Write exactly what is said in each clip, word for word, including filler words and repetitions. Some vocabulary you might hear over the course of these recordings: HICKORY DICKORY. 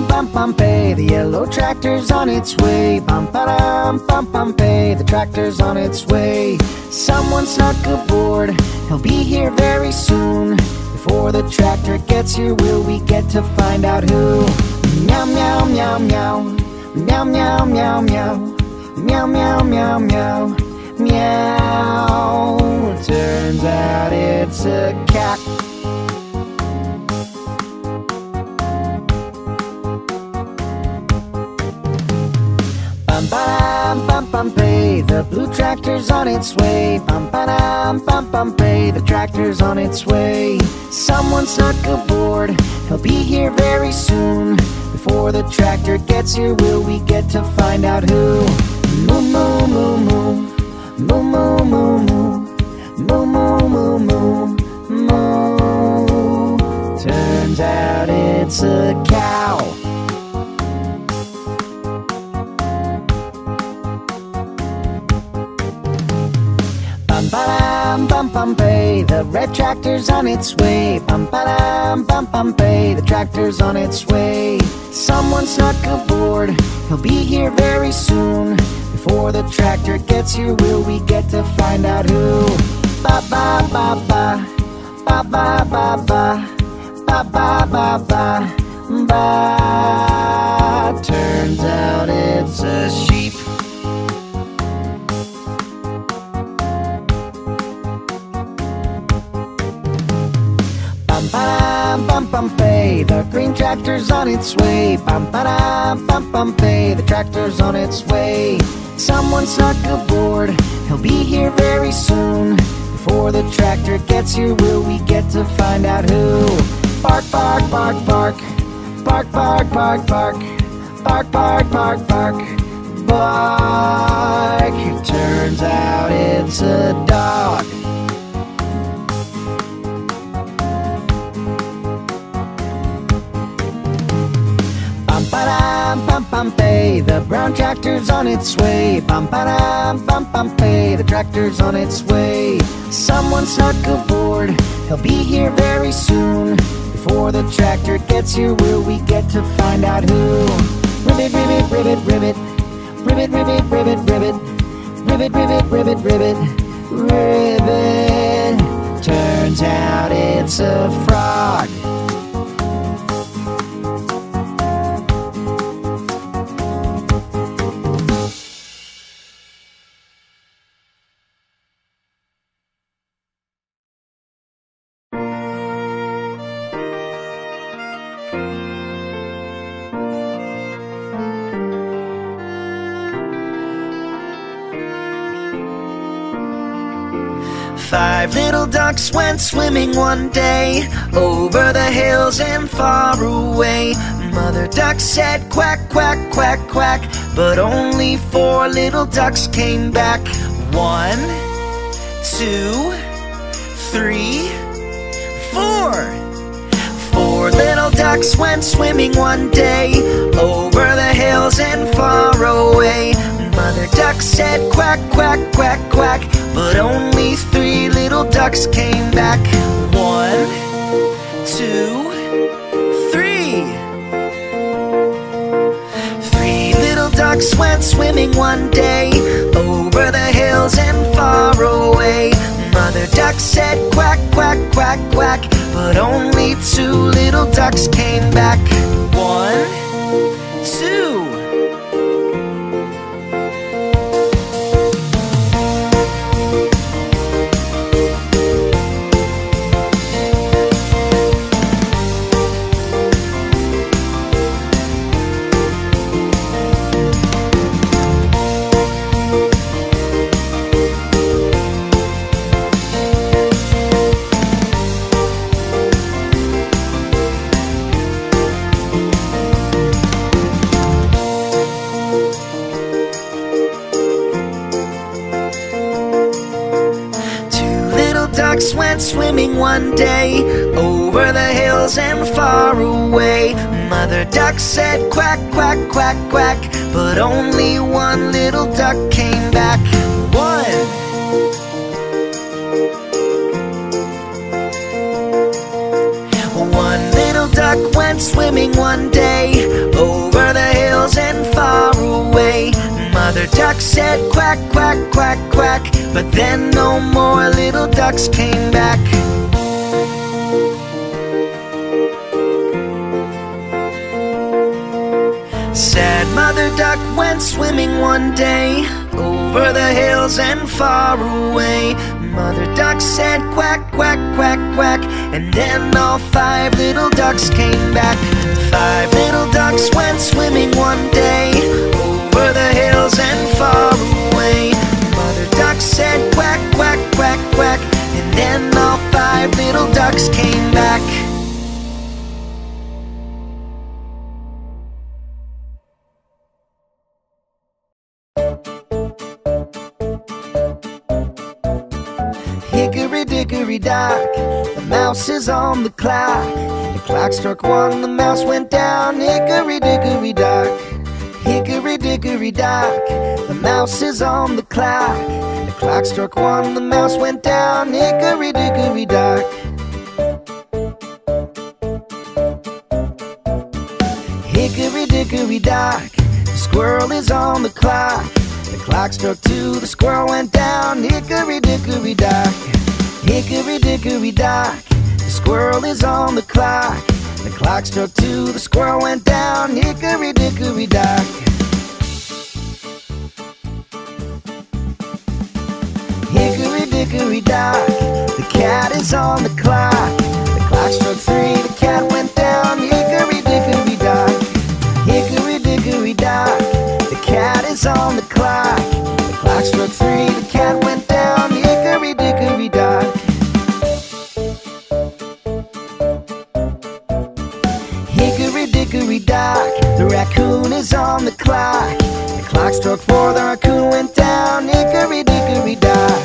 Bum bum bum pay, the yellow tractor's on its way. Bum ba-dum bum bum pay, the tractor's on its way. Someone snuck aboard, he'll be here very soon. Before the tractor gets here, will we get to find out who? Meow meow meow meow, meow meow meow meow, meow meow meow meow, meow. Turns out it's a cat. Bum bum bum pay, the blue tractor's on its way. Bum ba-dum bum bum pay, the tractor's on its way. Someone snuck aboard, he'll be here very soon. Before the tractor gets here, will we get to find out who? Moo moo moo moo, moo moo moo moo, moo moo moo moo, moo. Turns out it's a cow. Bum bum bum pay, the red tractor's on its way. Bum ba-dum bum bum pay, the tractor's on its way. Someone snuck aboard, he'll be here very soon. Before the tractor gets here, will we get to find out who? Ba ba ba ba, ba ba ba ba, ba ba ba ba, ba. Turns out it's a sheep. Bum bum bum pay, the green tractor's on its way. Bum ba-dum bum bum pay, the tractor's on its way. Someone snuck aboard, he'll be here very soon. Before the tractor gets here, will we get to find out who? Bark bark bark bark, bark bark bark bark, bark bark bark bark, bark. It turns out it's a dog. Bum bum bum pay, the brown tractor's on its way. Bum ba-dum bum bum pay, the tractor's on its way. Someone snuck aboard, he'll be here very soon. Before the tractor gets here, will we get to find out who? Ribbit ribbit ribbit ribbit, ribbit ribbit ribbit ribbit, ribbit ribbit ribbit ribbit, ribbit. Turns out it's a frog. Five little ducks went swimming one day, over the hills and far away. Mother duck said quack, quack, quack, quack, but only four little ducks came back. One, two, three, four. Four little ducks went swimming one day, over the hills and far away. Mother duck said quack, quack, quack, quack, but only three little ducks came back. One, two, three. Three little ducks went swimming one day, over the hills and far away. Mother duck said quack, quack, quack, quack, but only two little ducks came back. One, two. mother duck said quack, quack, quack, quack, but only one little duck came back. One, one little duck went swimming one day, over the hills and far away. Mother duck said quack, quack, quack, quack, but then no more little ducks came back. Sad mother duck went swimming one day, over the hills and far away. Mother duck said quack, quack, quack, quack, and then all five little ducks came back. Five little ducks went swimming one day, over the hills and far away. Mother duck said quack, quack, quack, quack, and then all five little ducks came back. Hickory dickory dock, the mouse is on the clock. The clock struck one, the mouse went down. Hickory dickory dock, hickory dickory dock, the mouse is on the clock. The clock struck one, the mouse went down. Hickory dickory dock. Hickory dickory dock, the squirrel is on the clock. The clock struck two, the squirrel went down. Hickory dickory dock, hickory dickory dock, the squirrel is on the clock. The clock struck two, the squirrel went down. Hickory dickory dock. Hickory dickory dock, the cat is on the clock. The clock struck three, the cat went down. Hickory dickory dock, hickory dickory dock, the cat is on the clock. The clock struck three, the cat went down. Hickory dickory dock. Hickory dickory dock, the raccoon is on the clock. The clock struck four, the raccoon went down. Hickory dickory dock,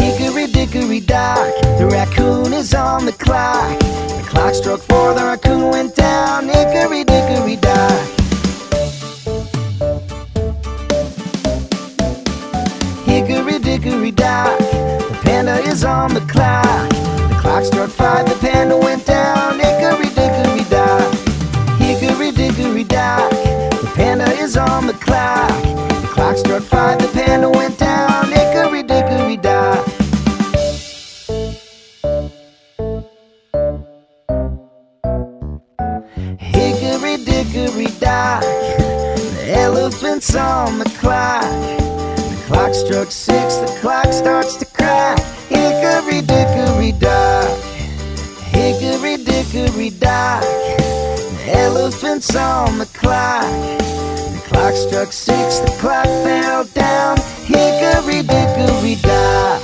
hickory dickory dock, the raccoon is on the clock. The clock struck four, the raccoon went down. Hickory dickory dock. Hickory dickory dock, the panda is on the clock. The clock struck five, the panda went down. Hickory dickory dock, hickory dickory dock, the panda is on the clock. The clock struck five, the panda went down. Hickory dickory dock. Hickory dickory dock, the elephant's on the clock. Clock struck six, the clock starts to crack. Hickory dickory dock, hickory dickory dock, the elephant's on the clock. The clock struck six, the clock fell down. Hickory dickory dock.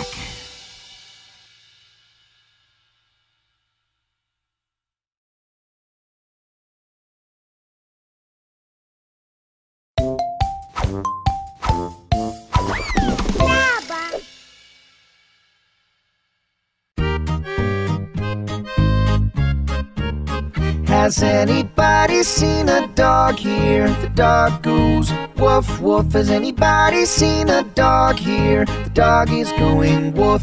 Has anybody seen a dog here? The dog goes woof woof. Has anybody seen a dog here? The dog is going woof.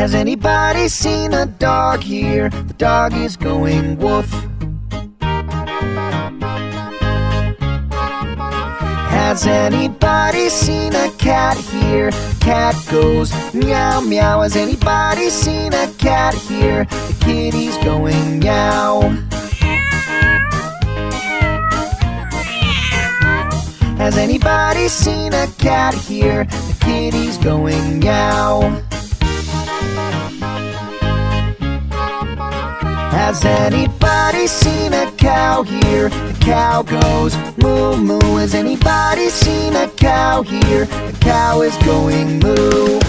Has anybody seen a dog here? The dog is going woof. Has anybody seen a cat here? The cat goes meow meow. Has anybody seen a cat here? The kitty's going meow. Has anybody seen a cat here? The kitty's going meow. Has anybody seen a cow here? The cow goes moo moo. Has anybody seen a cow here? The cow is going moo.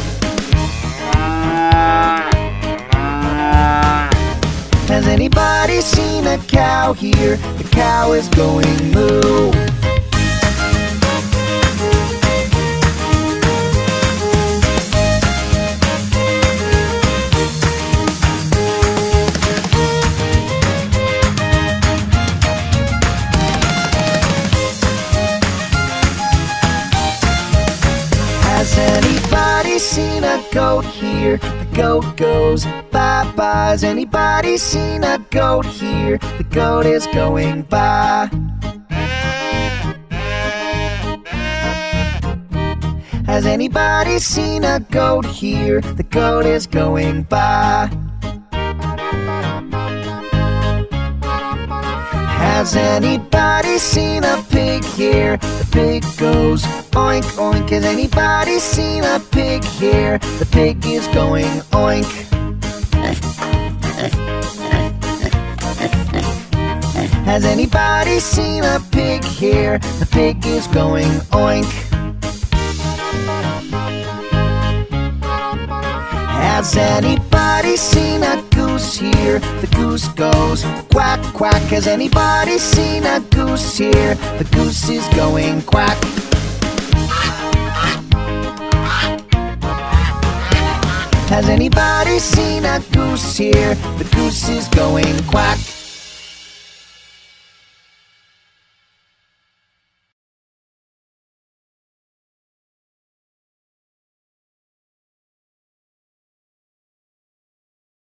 Has anybody seen a cow here? The cow is going moo. a goat here? The goat goes bye-bye. Has anybody seen a goat here? The goat is going by. Has anybody seen a goat here? The goat is going by. Has anybody seen a pig here? The pig goes oink oink. Has anybody seen a pig here? The pig is going oink. Has anybody seen a pig here? The pig is going oink. Has anybody seen a goose here? The goose goes quack quack. Has anybody seen a goose here? The goose is going quack. Has anybody seen a goose here? The goose is going quack.